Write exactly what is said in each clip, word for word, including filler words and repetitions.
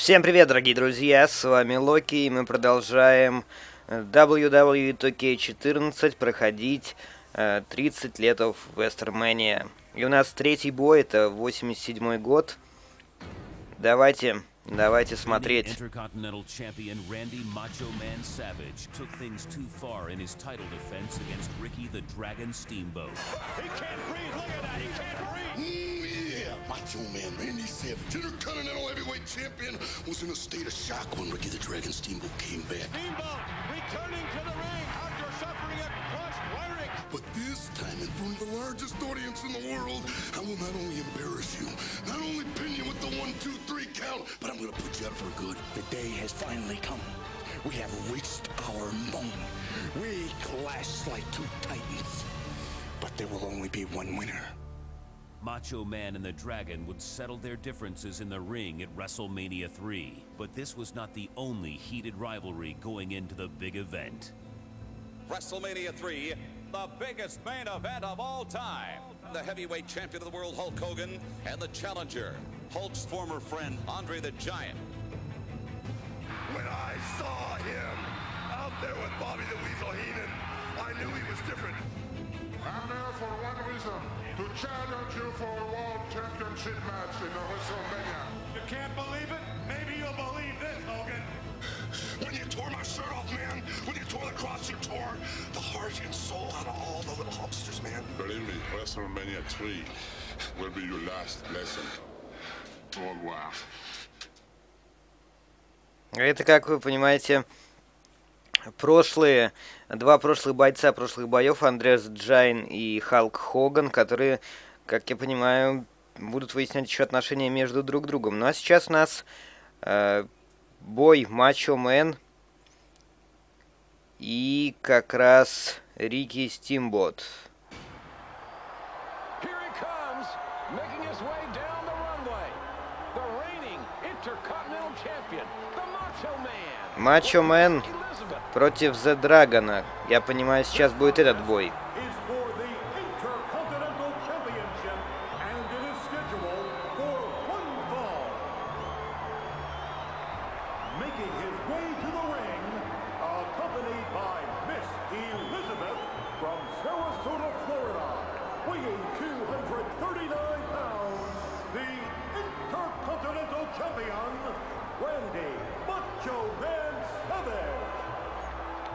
Всем привет, дорогие друзья, с вами Локи, и мы продолжаем дабл ю дабл ю и ту кей четырнадцать проходить э, тридцать лет в WrestleMania. И у нас третий бой, это восемьдесят седьмой год. Давайте, давайте смотреть. Intercontinental champion Randy Macho Man Savage took things too far in his title defense against Ricky the Dragon Steamboat. He can't breathe, look at that, he can't breathe. Macho Man Randy Savage, Intercontinental Heavyweight Champion, was in a state of shock when Ricky the Dragon Steamboat came back. Steamboat returning to the ring after suffering a crushed larynx. But this time, in front of the largest audience in the world, I will not only embarrass you, not only pin you with the one, two, three count, but I'm going to put you out for good. The day has finally come. We have reached our moment. We clash like two titans, but there will only be one winner. Macho Man and the Dragon would settle their differences in the ring at WrestleMania three, but this was not the only heated rivalry going into the big event. WrestleMania three, the biggest main event of all time. The heavyweight champion of the world, Hulk Hogan, and the challenger, Hulk's former friend, Andre the Giant. When I saw him out there with Bobby the Weasel Heenan, I knew he was different. I'm there for one reason, to challenge you for a World Championship match in the WrestleMania. You can't believe it? Maybe you'll believe this, Hogan. When you tore my shirt off, man, when you tore the cross, you tore the heart and soul out of all the little Hulksters, man. Believe me, WrestleMania three will be your last lesson. Oh, wow. Это, как вы понимаете... Прошлые, два прошлых бойца прошлых боев, Andre the Giant и Hulk Hogan, которые, как я понимаю, будут выяснять еще отношения между друг другом. Ну а сейчас у нас э, бой Macho Man и как раз Ricky Steamboat. Macho Man против The Dragon. Я понимаю, сейчас будет этот бой.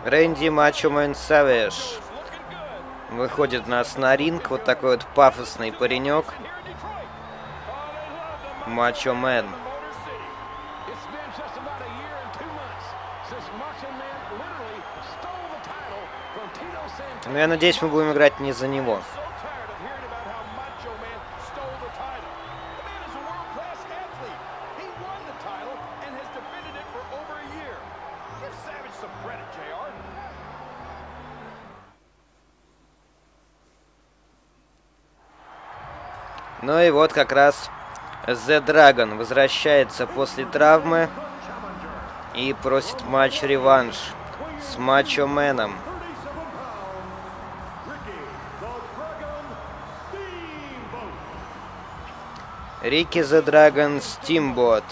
Рэнди Macho Man Savage выходит нас на ринг. Вот такой вот пафосный паренек. Macho Man. Но я надеюсь, мы будем играть не за него. Ну и вот как раз The Dragon возвращается после травмы и просит матч-реванш с Macho Man. Ricky the Dragon Steamboat.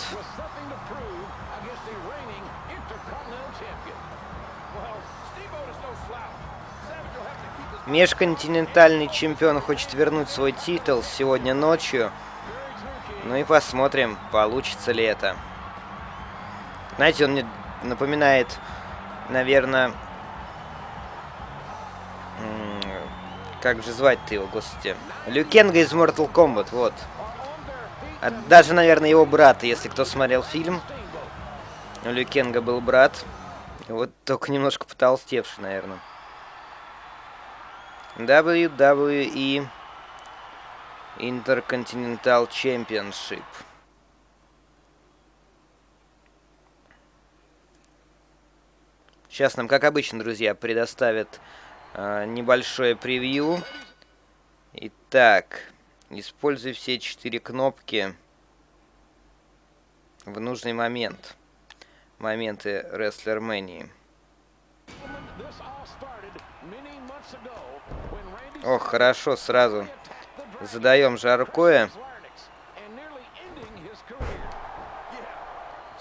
Межконтинентальный чемпион хочет вернуть свой титул сегодня ночью. Ну и посмотрим, получится ли это. Знаете, он мне напоминает, наверное... Как же звать-то его, господи? Лю Кэнга из Mortal Kombat, вот. А даже, наверное, его брата, если кто смотрел фильм. У Лю Кэнга был брат. Вот только немножко потолстевший, наверное. дабл ю дабл ю и Intercontinental Championship. Сейчас нам, как обычно, друзья, предоставят э, небольшое превью. Итак, используй все четыре кнопки в нужный момент. Моменты WrestleMania. Ох, хорошо, сразу задаем жаркое.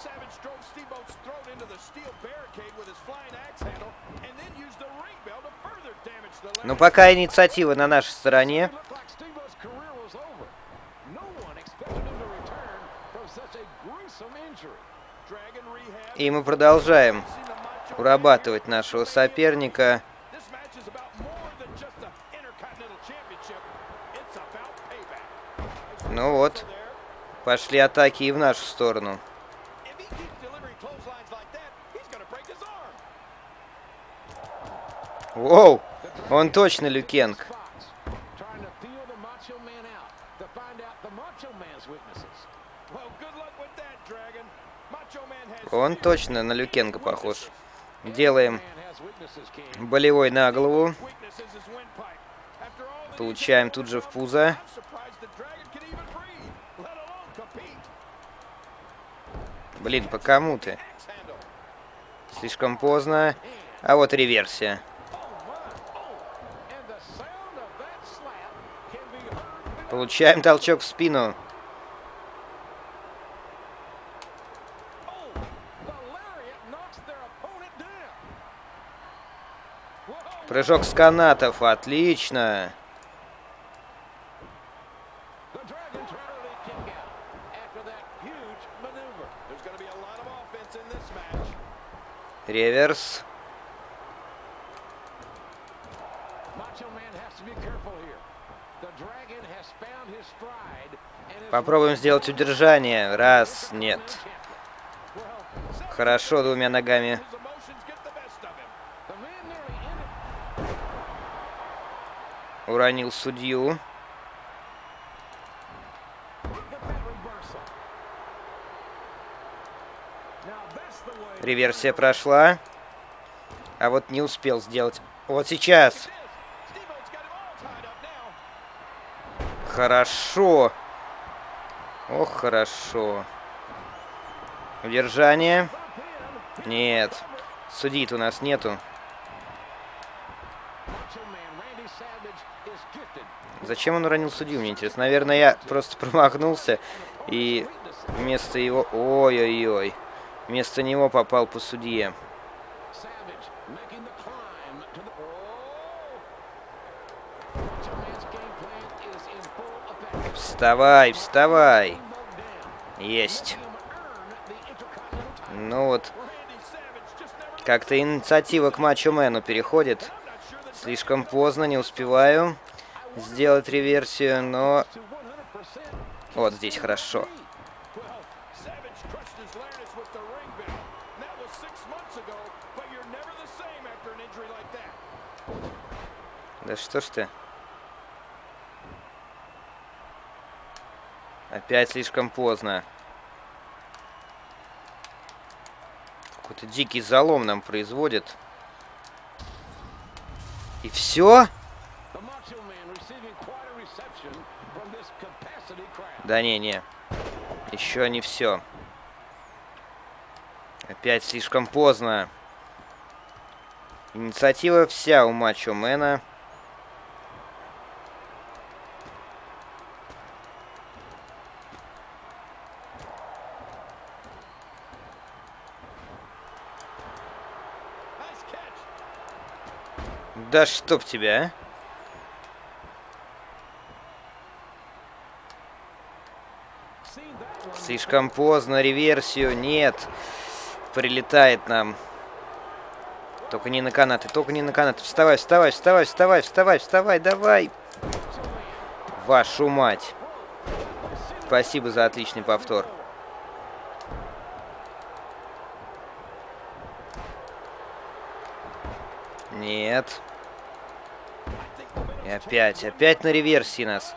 Savage drove Steamboat's throat into the steel barricade with his flying axe handle and then used the ring bell to further damage the leg. Но пока инициатива на нашей стороне. И мы продолжаем урабатывать нашего соперника. Ну вот, пошли атаки и в нашу сторону. Воу, он точно Лю Кэнг. Он точно на Лю Кэнга похож. Делаем болевой на голову. Получаем тут же в пузо. Блин, по кому ты? Слишком поздно. А вот реверсия. Получаем толчок в спину. Прыжок с канатов. Отлично. Реверс. Попробуем сделать удержание. Раз, нет. Хорошо, двумя ногами. Уронил судью. Реверсия прошла. А вот не успел сделать. Вот сейчас. Хорошо. Ох, хорошо. Удержание. Нет. Судит у нас нету. Зачем он уронил судью, мне интересно. Наверное, я просто промахнулся. И вместо его... Ой-ой-ой. Вместо него попал по судье. Вставай, вставай. Есть. Ну вот. Как-то инициатива к Мачо Мэну переходит. Слишком поздно, не успеваю сделать реверсию, но... Вот здесь хорошо. Да что ж ты? Опять слишком поздно. Какой-то дикий залом нам производит. И все? Да не, не. Еще не все. Опять слишком поздно. Инициатива вся у Мачо Мэна. Да чтоб тебя, а? Слишком поздно, реверсию нет. Прилетает нам. Только не на канаты, только не на канаты. Вставай, вставай, вставай, вставай, вставай, вставай, давай. Вашу мать. Спасибо за отличный повтор. Нет. И опять, опять на реверсии нас.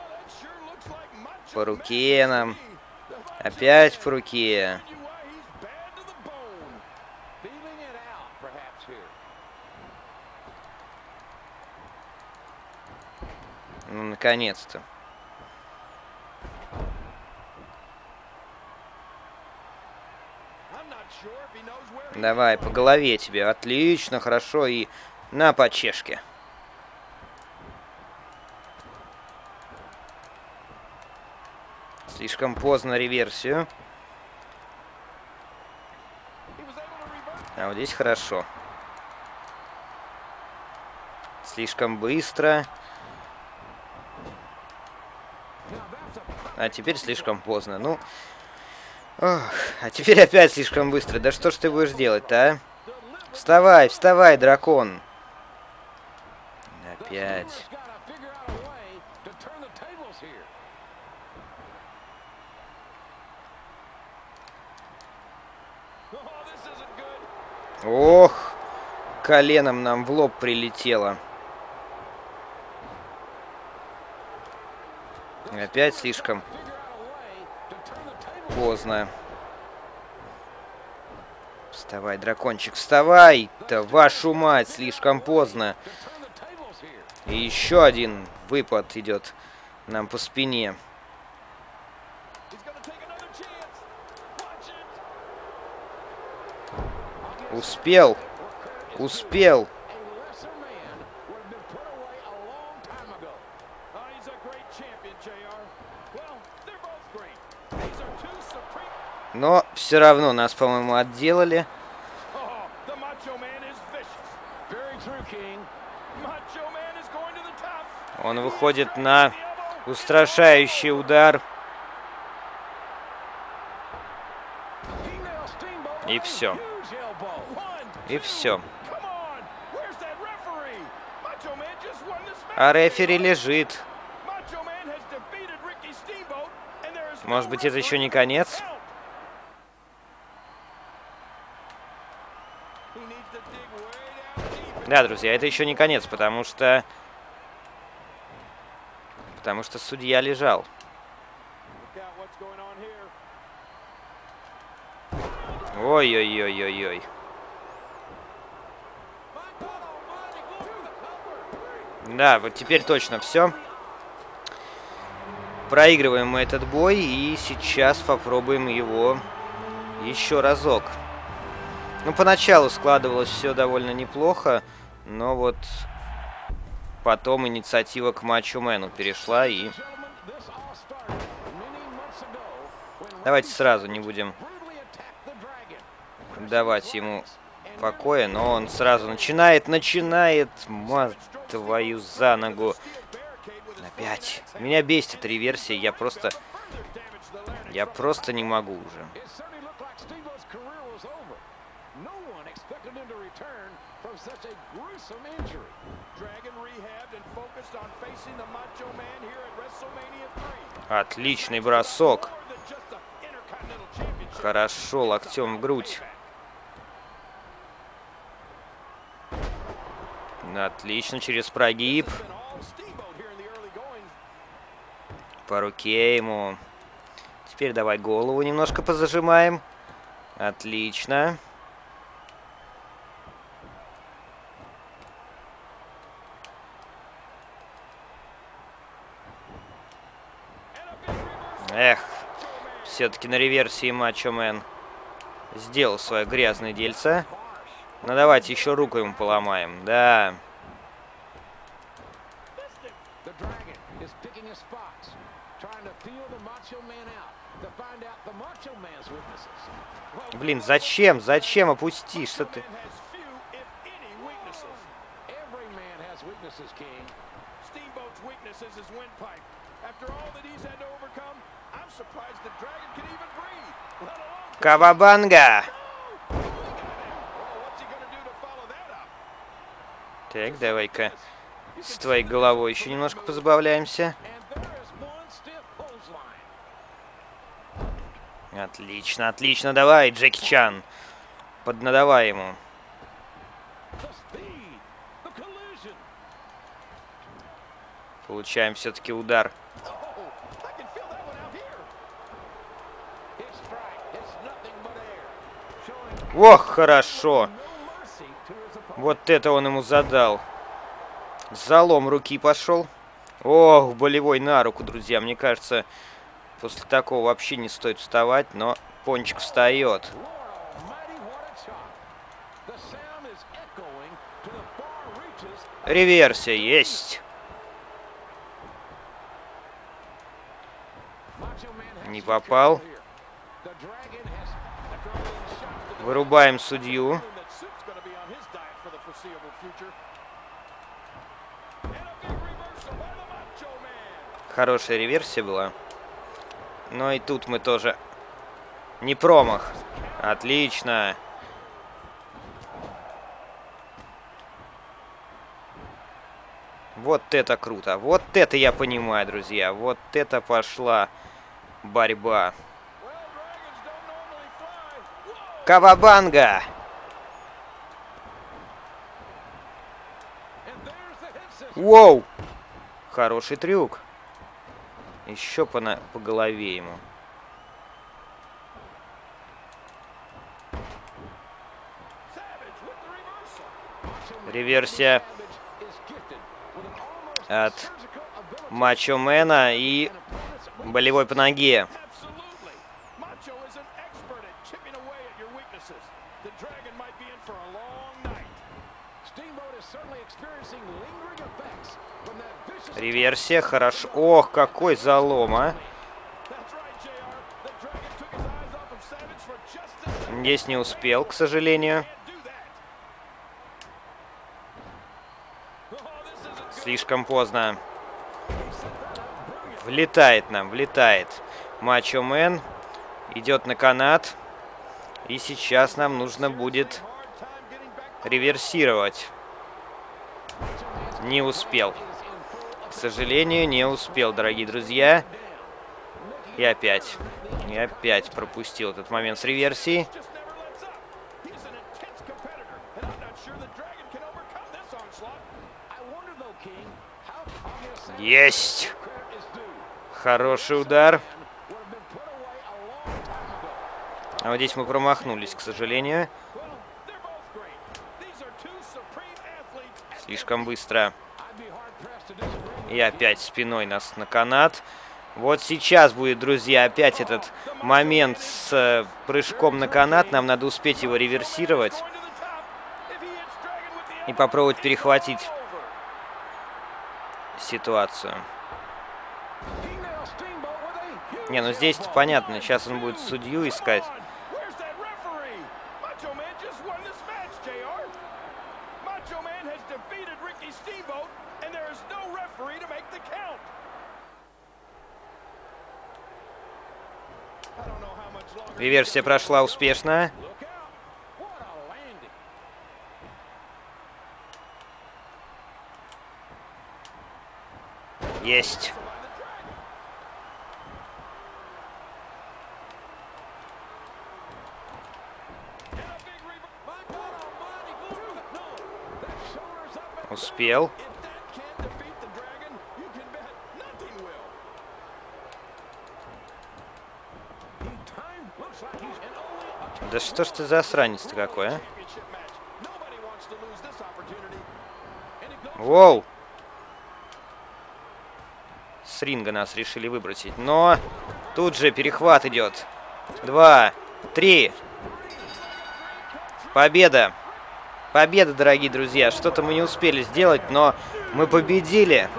По руке нам. Опять по руке. Ну, наконец-то. Давай, по голове тебе. Отлично, хорошо. И на почешке. Слишком поздно реверсию. А вот здесь хорошо. Слишком быстро. А теперь слишком поздно. Ну, ох, а теперь опять слишком быстро. Да что ж ты будешь делать-то, а? Вставай, вставай, дракон. Опять. Ох, коленом нам в лоб прилетело. Опять слишком поздно. Вставай, дракончик, вставай! Да вашу мать, слишком поздно. И еще один выпад идет нам по спине. Успел, успел. Но все равно нас, по-моему, отделали. Он выходит на устрашающий удар. И все. И все. А рефери лежит. Может быть, это еще не конец? Да, друзья, это еще не конец, потому что... Потому что судья лежал. Ой-ой-ой-ой-ой. Да, вот теперь точно все. Проигрываем мы этот бой, и сейчас попробуем его еще разок. Ну, поначалу складывалось все довольно неплохо, но вот потом инициатива к Мачо Мэну перешла, и... Давайте сразу не будем давать ему покоя, но он сразу начинает, начинает, мать твою за ногу. Опять. Меня бесит реверсия, я просто... Я просто не могу уже. Отличный бросок. Хорошо, локтем в грудь. Отлично, через прогиб. По руке ему. Теперь давай голову немножко позажимаем. Отлично. Эх, все-таки на реверсии Мачо Мэн сделал свое грязное дельце. Ну давайте еще руку ему поломаем, да. Блин, зачем? Зачем опусти? Что ты? Кавабанга! Так, давай-ка с твоей головой еще немножко позабавляемся. Отлично, отлично, давай, Джеки Чан. Поднадавай ему. Получаем все-таки удар. Ох, хорошо. Вот это он ему задал. Залом руки пошел. Ох, болевой на руку, друзья. Мне кажется, после такого вообще не стоит вставать, но пончик встает. Реверсия есть. Не попал. Вырубаем судью. Хорошая реверсия была. Но и тут мы тоже не промах. Отлично. Вот это круто. Вот это я понимаю, друзья. Вот это пошла борьба. Кавабанга. Воу. Хороший трюк. Еще по, на... по голове ему. Реверсия от Мачо Мэна и болевой по ноге. Реверсия, хорошо. Ох, какой залом, а. Здесь не успел, к сожалению. Слишком поздно. Влетает нам, влетает. Мачо Мэн идет на канат. И сейчас нам нужно будет реверсировать. Не успел. К сожалению, не успел, дорогие друзья. И опять. И опять пропустил этот момент с реверсии. Есть! Хороший удар. А вот здесь мы промахнулись, к сожалению. Слишком быстро. И опять спиной нас на канат. Вот сейчас будет, друзья, опять этот момент с э, прыжком на канат. Нам надо успеть его реверсировать. И попробовать перехватить ситуацию. Не, ну здесь-то понятно. Сейчас он будет судью искать. Реверсия прошла успешно. Есть. Успел. Да что ж ты за засранец-то какой, а? Воу! С ринга нас решили выбросить, но тут же перехват идет. Два, три. Победа. Победа, дорогие друзья. Что-то мы не успели сделать, но мы победили.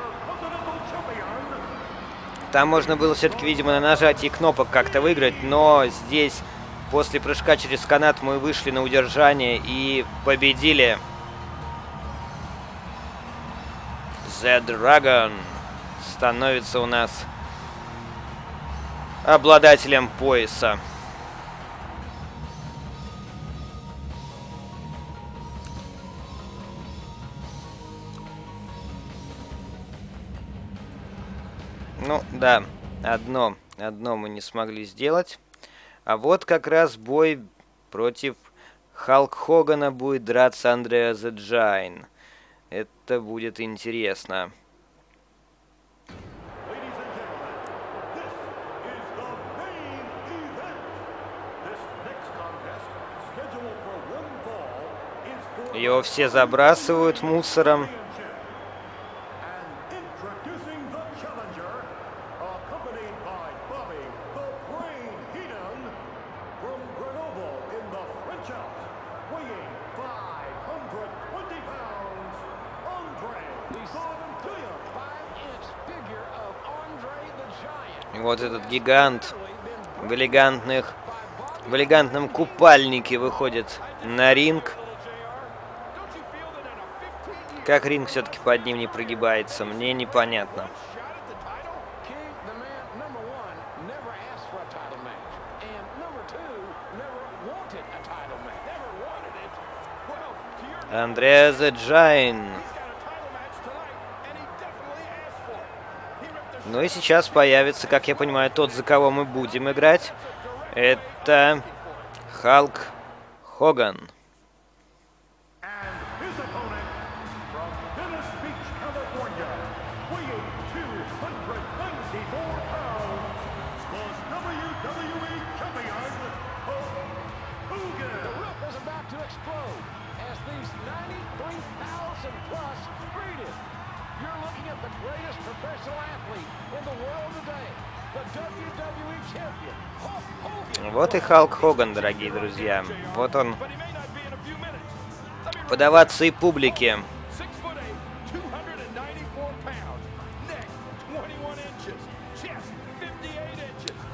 Там можно было все-таки, видимо, на нажатии кнопок как-то выиграть, но здесь... После прыжка через канат мы вышли на удержание и победили. The Dragon становится у нас обладателем пояса. Ну да, одно, одно мы не смогли сделать. А вот как раз бой против Халк Хогана будет драться Andre the Giant. Это будет интересно. Его все забрасывают мусором. Вот этот гигант в элегантных, в элегантном купальнике выходит на ринг. Как ринг все-таки под ним не прогибается, мне непонятно. Andre the Giant. Ну и сейчас появится, как я понимаю, тот, за кого мы будем играть. Это Hulk Hogan. Вот и Халк Хоган, дорогие друзья. Вот он. Подаваться и публике.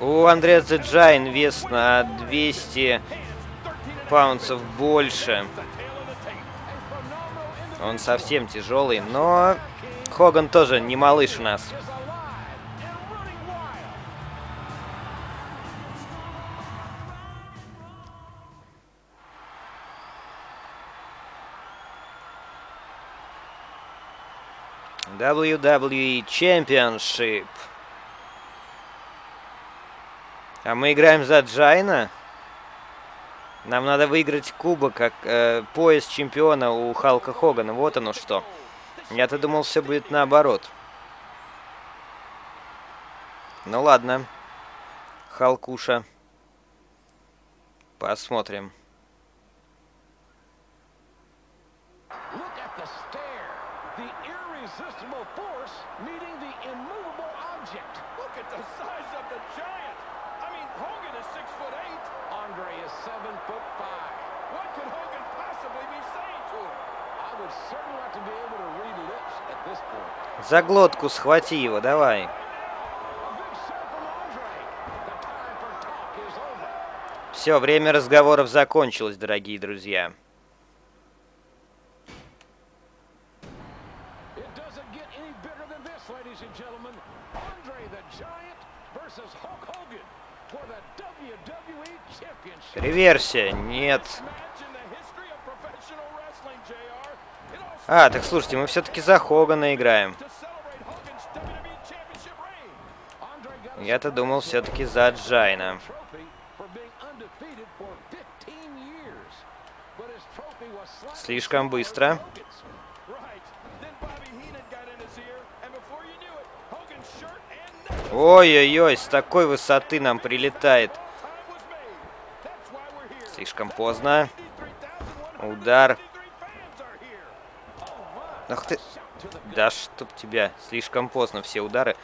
У Андреа Зе Джайн вес на двести паунтов больше. Он совсем тяжелый, но Хоган тоже не малыш у нас. дабл ю дабл ю и Championship. А мы играем за Джайна. Нам надо выиграть кубок, как э, пояс чемпиона у Халка Хогана. Вот оно что. Я-то думал, все будет наоборот. Ну ладно. Халкуша. Посмотрим. За глотку схвати его, давай. Все, время разговоров закончилось, дорогие друзья. Реверсия, нет. А, так слушайте, мы все-таки за Хогана играем. Я-то думал, все-таки за Джайна. Слишком быстро. Ой-ой-ой, с такой высоты нам прилетает. Слишком поздно. Удар. Ах ты. Да чтоб тебя. Слишком поздно все удары.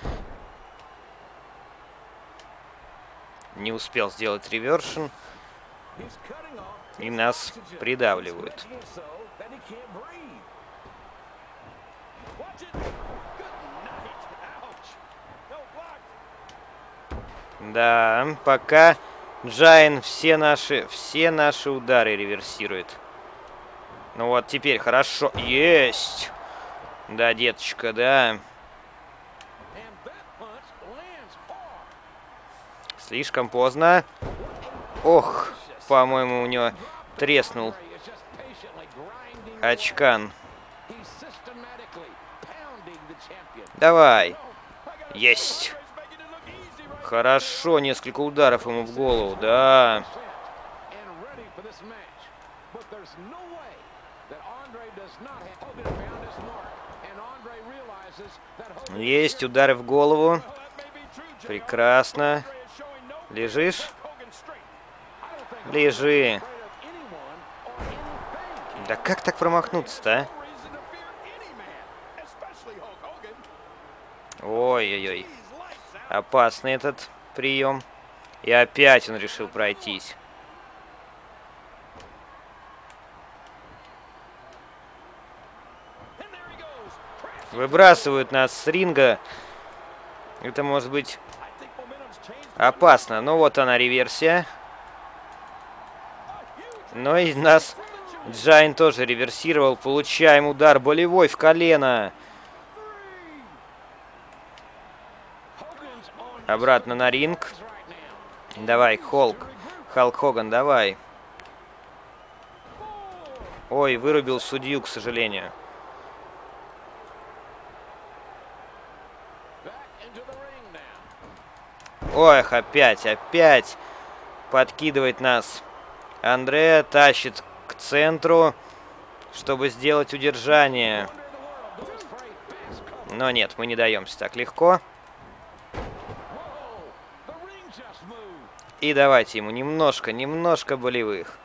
Не успел сделать ревершн. И нас придавливают. Да, пока Джайн все наши, все наши удары реверсирует. Ну вот, теперь хорошо. Есть! Да, деточка, да. Слишком поздно. Ох, по-моему, у него треснул очкан. Давай. Есть. Хорошо, несколько ударов ему в голову, да. Есть удары в голову. Прекрасно. Лежишь? Лежи. Да как так промахнуться-то, а? Ой-ой-ой. Опасный этот прием. И опять он решил пройтись. Выбрасывают нас с ринга. Это может быть опасно. Ну вот она, реверсия. Но и нас Джайн тоже реверсировал. Получаем удар болевой в колено. Обратно на ринг. Давай, Холк. Халк Хоган, давай. Ой, вырубил судью, к сожалению. Ох, опять, опять подкидывает нас. Андре тащит к центру, чтобы сделать удержание. Но нет, мы не даемся так легко. И давайте ему немножко, немножко болевых.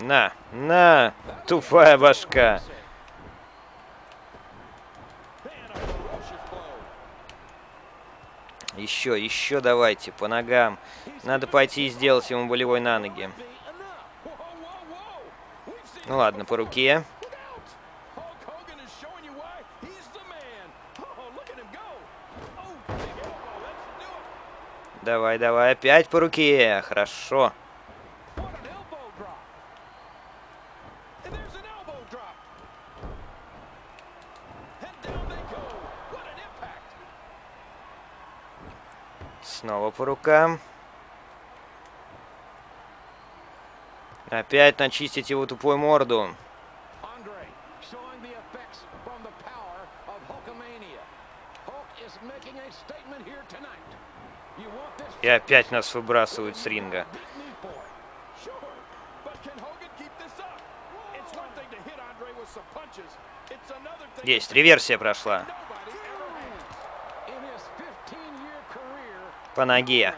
На, на, тупая башка. Еще, еще давайте, по ногам. Надо пойти и сделать ему болевой на ноги. Ну ладно, по руке. Давай, давай, опять по руке. Хорошо. Снова по рукам. Опять начистить его тупую морду. И опять нас выбрасывают с ринга. Есть, реверсия прошла. По ноге.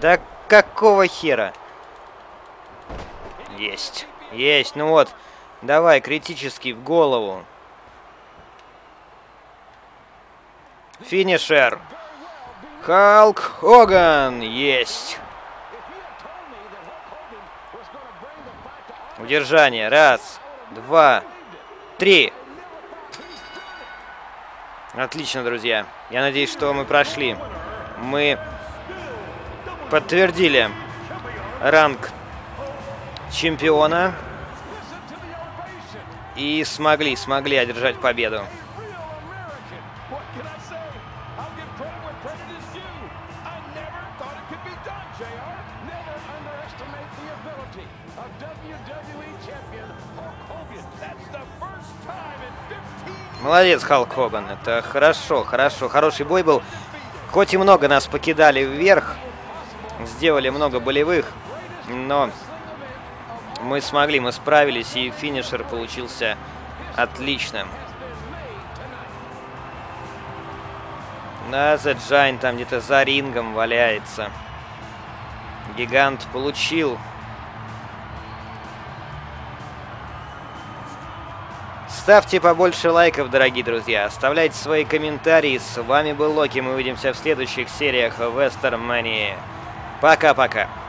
Да какого хера? Есть. Есть. Ну вот. Давай, критически в голову. Финишер. Халк Хоган. Есть. Удержание. Раз, два, три. Отлично, друзья. Я надеюсь, что мы прошли. Мы подтвердили ранг чемпиона. И смогли, смогли одержать победу. Молодец, Халк Хоган. Это хорошо, хорошо. Хороший бой был. Хоть и много нас покидали вверх, сделали много болевых, но мы смогли, мы справились, и финишер получился отличным. Да, The Giant там где-то за рингом валяется. Гигант получил . Ставьте побольше лайков, дорогие друзья. Оставляйте свои комментарии. С вами был Локи. Мы увидимся в следующих сериях WrestleMania. Пока-пока.